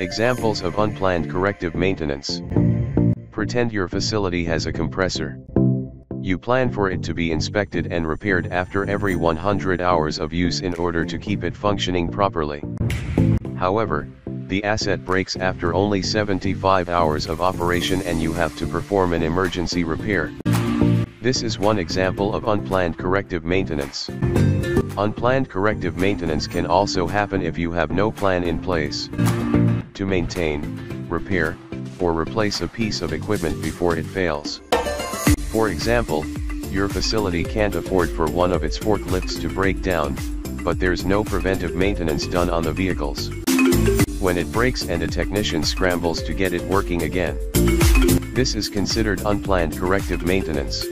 Examples of unplanned corrective maintenance. Pretend your facility has a compressor. You plan for it to be inspected and repaired after every 100 hours of use in order to keep it functioning properly. However, the asset breaks after only 75 hours of operation and you have to perform an emergency repair. This is one example of unplanned corrective maintenance. Unplanned corrective maintenance can also happen if you have no plan in place. To maintain, repair, or replace a piece of equipment before it fails. For example, your facility can't afford for one of its forklifts to break down, but there's no preventive maintenance done on the vehicles. When it breaks and a technician scrambles to get it working again. This is considered unplanned corrective maintenance.